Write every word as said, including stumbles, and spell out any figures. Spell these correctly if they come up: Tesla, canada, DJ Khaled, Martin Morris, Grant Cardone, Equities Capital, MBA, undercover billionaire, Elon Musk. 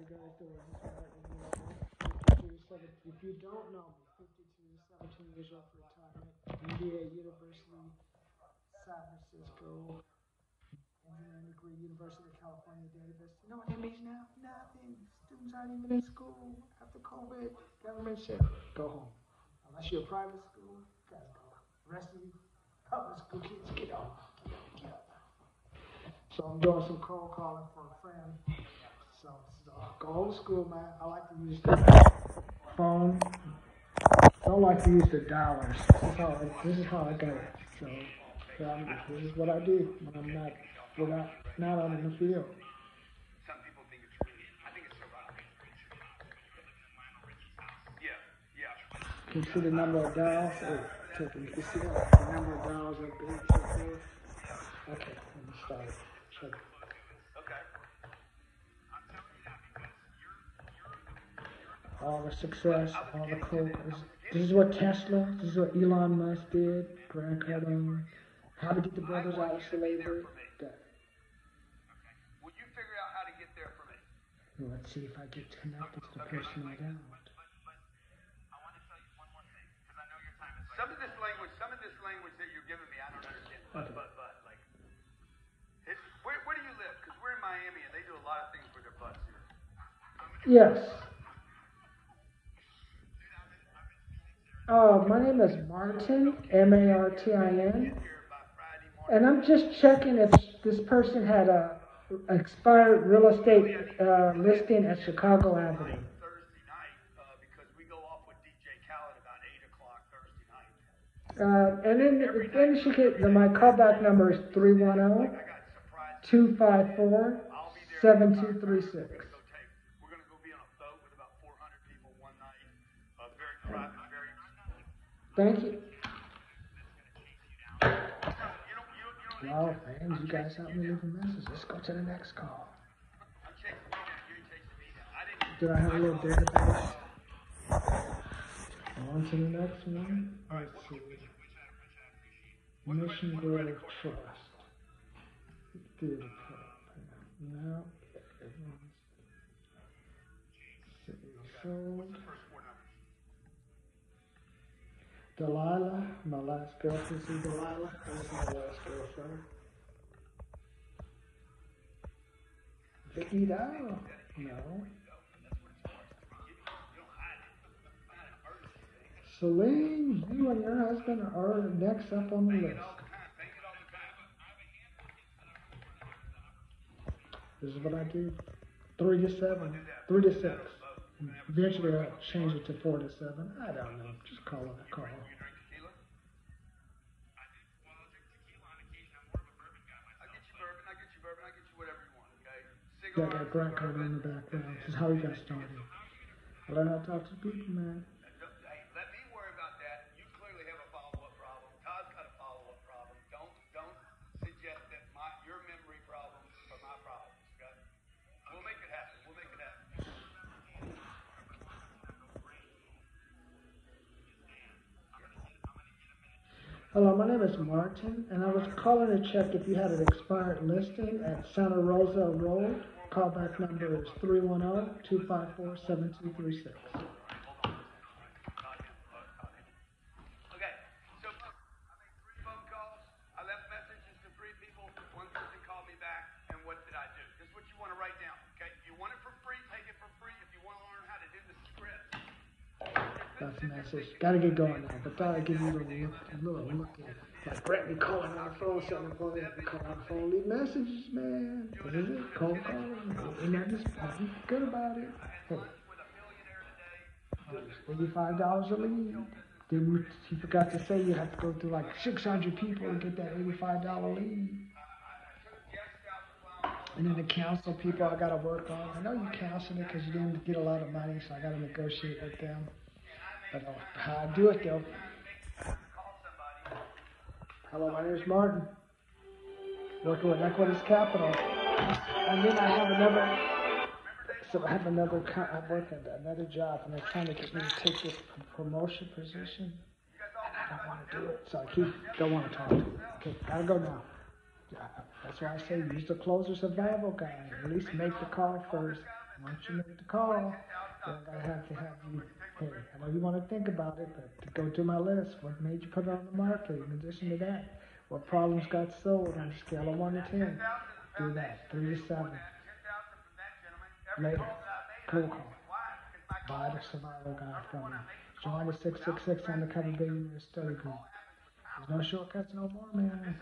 you guys doing. If you don't know me, fifty-two to seventeen years old for retirement, M B A University, San Francisco, engineering degree, University of California, Davis. You know what that means now? Nothing. Students aren't even in school after COVID. Government said, go home. Unless you're a private school, you guys go. The rest of you public school kids, get off. Get off, get off. So I'm doing some cold calling for a friend. So this is all go old school, man. I like to use the phone. I don't like to use the dialers. This is how I, this is how I got it. So, so I'm, this is what I do when I'm not when I, not out in the field. You can see the number of dials. You can see the number of dials are big. So okay, let me start it. Check it. All the success, all the cool. This is what Tesla, this is what Elon Musk did, Grant Cardone, how to get the brothers out of slavery. Okay. Will you figure out how to get there for me? Let's see if I get connected to the person I don't. I want to tell you one more thing, because I know your time is late. Some of this language, some of this language that you're giving me, I don't understand. But, but, but, like, it's, where, where do you live? Because we're in Miami, and they do a lot of things with their butts here. Yes. Uh, my name is Martin, M A R T I N, and I'm just checking if this person had a expired real estate uh, listing at Chicago Avenue. Thursday night, uh, because we go off with D J Khaled about eight o'clock Thursday night. Uh, and then, then she could, then my callback number is three one zero, two five four, seven two three six. Thank you. Well, fans, you guys help me leave a message. Let's go to the next call. Did I have a little database? On to the next one. Let's see. Mission Grove Trust. Theater Club. Now, everyone's. Delilah, my last girlfriend. See Delilah? That was my last girlfriend. Vicky Dow? No. Celine, you and your husband are next up on the list. This is what I do. Three to seven. Three to six. Eventually, I'll change it to four to seven. I don't know. Just call it a call. Got yeah, that Grant Cardone in the background. This is how we got started. I learned how to talk to people, man. Hey, let me worry about that. You clearly have a follow-up problem. Todd's got a follow-up problem. Don't don't suggest that my your memory problems are my problems. Okay? We'll make it happen. We'll make it happen. Hello, my name is Martin, and I was calling to check if you had an expired listing at Santa Rosa Road. Callback number is three one zero, two five four, seven two three six. Message. Gotta get going now, but thought I'd give you a little, a little look at it. Like Brett be calling our phone, selling phone, they have to call our phone, leave messages, man. What is it? Cold calling. And they're just talking good about it. Hey. eighty-five dollars a lead. Then you forgot to say you have to go through like six hundred people to get that eighty-five dollar lead. And then the council people I gotta work on. I know you counseled it because you didn't get a lot of money, so I gotta negotiate with them. I don't know how I do it though. Hello, my name is Martin. Working with Equities Capital. And then I have another, so I have another, I work at another job and they're trying to get me to take this promotion position. I don't want to do it, so I keep, don't want to talk to them. Okay, gotta go now. That's why I say use the closer survival guide. At least make the call first. Once you make the call, then I have to have you, hey, I know you want to think about it, but to go through my list, what made you put it on the market? In addition to that, what problems got sold on a scale of one to ten? Do that, three to seven. Later, cold call. Buy the survival guide from me. Join the six six six Undercover Billionaire Study Group. There's no shortcuts no more, man.